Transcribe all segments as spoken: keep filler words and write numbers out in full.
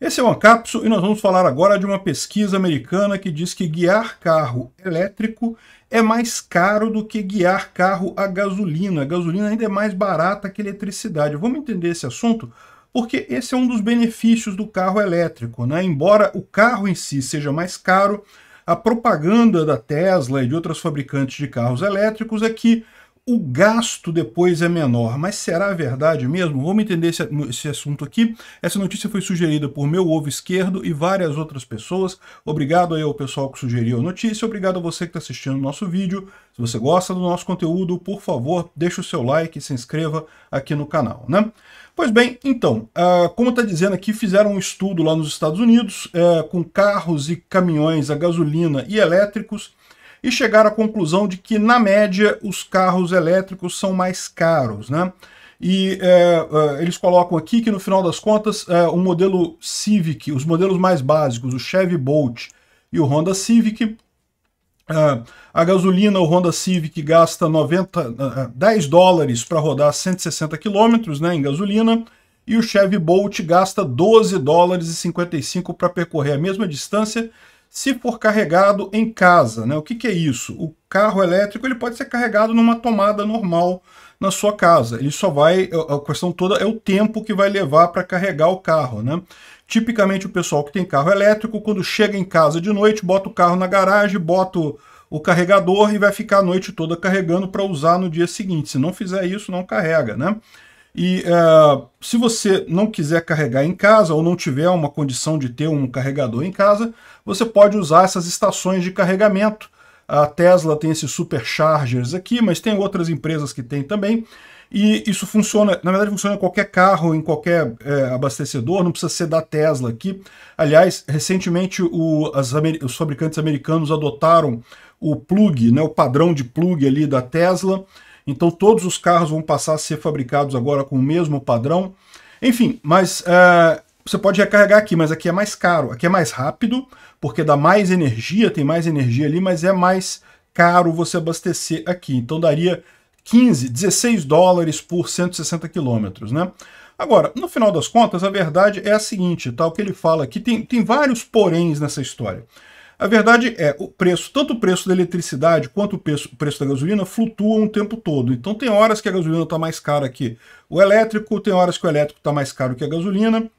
Esse é o Ancapsule e nós vamos falar agora de uma pesquisa americana que diz que guiar carro elétrico é mais caro do que guiar carro a gasolina. A gasolina ainda é mais barata que a eletricidade. Vamos entender esse assunto? Porque esse é um dos benefícios do carro elétrico, né? Embora o carro em si seja mais caro, a propaganda da Tesla e de outras fabricantes de carros elétricos é que o gasto depois é menor, mas será verdade mesmo? Vamos entender esse, esse assunto aqui. Essa notícia foi sugerida por meu ovo esquerdo e várias outras pessoas. Obrigado aí ao pessoal que sugeriu a notícia, obrigado a você que está assistindo o nosso vídeo. Se você gosta do nosso conteúdo, por favor, deixa o seu like e se inscreva aqui no canal, né? Pois bem, então, uh, como está dizendo aqui, fizeram um estudo lá nos Estados Unidos uh, com carros e caminhões a gasolina e elétricos, e chegaram à conclusão de que, na média, os carros elétricos são mais caros, né? E é, eles colocam aqui que, no final das contas, é, o modelo Civic, os modelos mais básicos, o Chevy Bolt e o Honda Civic, é, a gasolina, o Honda Civic gasta noventa, dez dólares para rodar cento e sessenta quilômetros, né, em gasolina, e o Chevy Bolt gasta doze dólares e cinquenta e cinco para percorrer a mesma distância, se for carregado em casa, né? O que que é isso? O carro elétrico ele pode ser carregado numa tomada normal na sua casa. Ele só vai, a questão toda é o tempo que vai levar para carregar o carro, né? Tipicamente o pessoal que tem carro elétrico, quando chega em casa de noite, bota o carro na garagem, bota o, o carregador e vai ficar a noite toda carregando para usar no dia seguinte. Se não fizer isso, não carrega, né? E uh, se você não quiser carregar em casa ou não tiver uma condição de ter um carregador em casa, você pode usar essas estações de carregamento. A Tesla tem esses superchargers aqui, mas tem outras empresas que tem também. E isso funciona, na verdade funciona em qualquer carro, em qualquer é, abastecedor, não precisa ser da Tesla aqui. Aliás, recentemente o, as, os fabricantes americanos adotaram o plug, né, o padrão de plug ali da Tesla. Então todos os carros vão passar a ser fabricados agora com o mesmo padrão. Enfim, mas uh, você pode recarregar aqui, mas aqui é mais caro. Aqui é mais rápido, porque dá mais energia, tem mais energia ali, mas é mais caro você abastecer aqui. Então daria quinze, dezesseis dólares por cento e sessenta quilômetros, né? Agora, no final das contas, a verdade é a seguinte, tá? O que ele fala aqui, tem, tem vários poréns nessa história. A verdade é, o preço, tanto o preço da eletricidade quanto o preço, o preço da gasolina flutuam o tempo todo. Então tem horas que a gasolina está mais cara que o elétrico, tem horas que o elétrico está mais caro que a gasolina.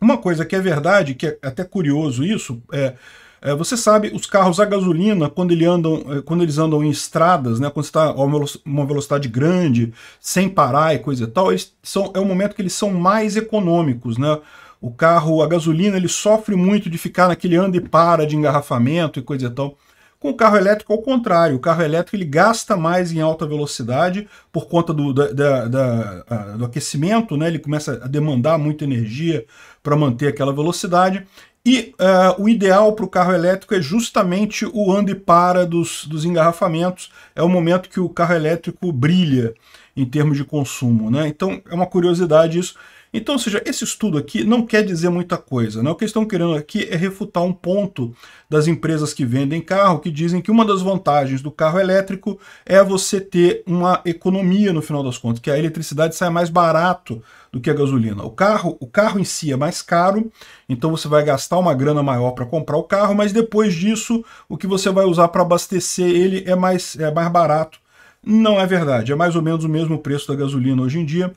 Uma coisa que é verdade, que é até curioso isso, é, é você sabe, os carros a gasolina, quando, ele andam, quando eles andam em estradas, né, quando está a uma velocidade grande, sem parar e coisa e tal, eles são, é o momento que eles são mais econômicos, né? O carro, a gasolina, ele sofre muito de ficar naquele anda e para de engarrafamento e coisa e tal. Com o carro elétrico, ao contrário. O carro elétrico ele gasta mais em alta velocidade por conta do, da, da, da, do aquecimento, né? Ele começa a demandar muita energia para manter aquela velocidade. E uh, o ideal para o carro elétrico é justamente o anda e para dos, dos engarrafamentos. É o momento que o carro elétrico brilha em termos de consumo, né? Então é uma curiosidade isso. Então, ou seja, esse estudo aqui não quer dizer muita coisa, né? O que eles estão querendo aqui é refutar um ponto das empresas que vendem carro, que dizem que uma das vantagens do carro elétrico é você ter uma economia no final das contas, que a eletricidade sai mais barato do que a gasolina. O carro, o carro em si é mais caro, então você vai gastar uma grana maior para comprar o carro, mas depois disso, o que você vai usar para abastecer ele é mais, é mais barato. Não é verdade, é mais ou menos o mesmo preço da gasolina hoje em dia.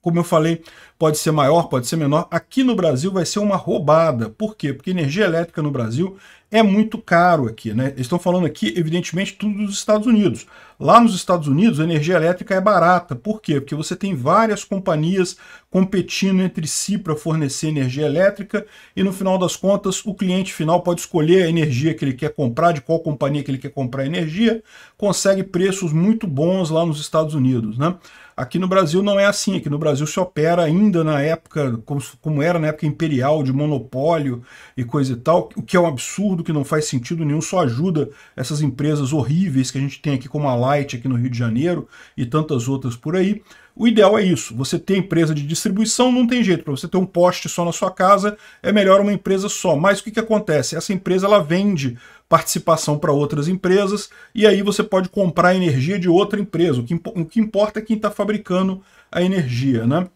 Como eu falei, pode ser maior, pode ser menor. Aqui no Brasil vai ser uma roubada. Por quê? Porque energia elétrica no Brasil é muito caro aqui, né? Eles estão falando aqui, evidentemente, tudo dos Estados Unidos. Lá nos Estados Unidos, a energia elétrica é barata. Por quê? Porque você tem várias companhias competindo entre si para fornecer energia elétrica e, no final das contas, o cliente final pode escolher a energia que ele quer comprar, de qual companhia que ele quer comprar energia, consegue preços muito bons lá nos Estados Unidos, né? Aqui no Brasil não é assim, aqui no Brasil se opera ainda na época, como, como era na época imperial, de monopólio e coisa e tal, o que é um absurdo, que não faz sentido nenhum, só ajuda essas empresas horríveis que a gente tem aqui, como a Light aqui no Rio de Janeiro e tantas outras por aí. O ideal é isso, você ter empresa de distribuição, não tem jeito, para você ter um poste só na sua casa, é melhor uma empresa só. Mas o que que acontece? Essa empresa ela vende participação para outras empresas, e aí você pode comprar energia de outra empresa. O que, o que importa é quem está fabricando a energia, né?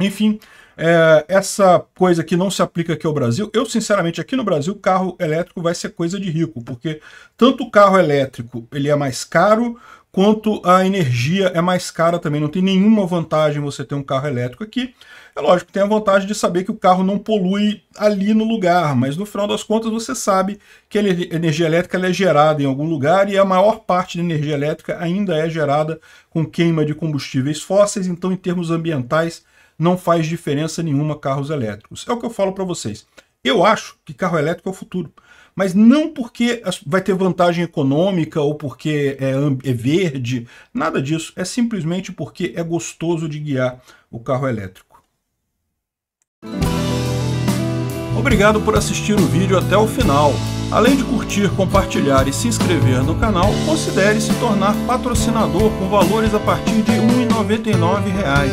Enfim, É, essa coisa que não se aplica aqui ao Brasil, eu sinceramente aqui no Brasil carro elétrico vai ser coisa de rico, porque tanto o carro elétrico ele é mais caro, quanto a energia é mais cara também, não tem nenhuma vantagem você ter um carro elétrico aqui. É lógico, tem a vantagem de saber que o carro não polui ali no lugar, mas no final das contas você sabe que a energia elétrica ela é gerada em algum lugar e a maior parte da energia elétrica ainda é gerada com queima de combustíveis fósseis, então em termos ambientais não faz diferença nenhuma carros elétricos. É o que eu falo para vocês. Eu acho que carro elétrico é o futuro, mas não porque vai ter vantagem econômica ou porque é verde, nada disso. É simplesmente porque é gostoso de guiar o carro elétrico. Obrigado por assistir o vídeo até o final. Além de curtir, compartilhar e se inscrever no canal, considere se tornar patrocinador com valores a partir de um real e noventa e nove centavos.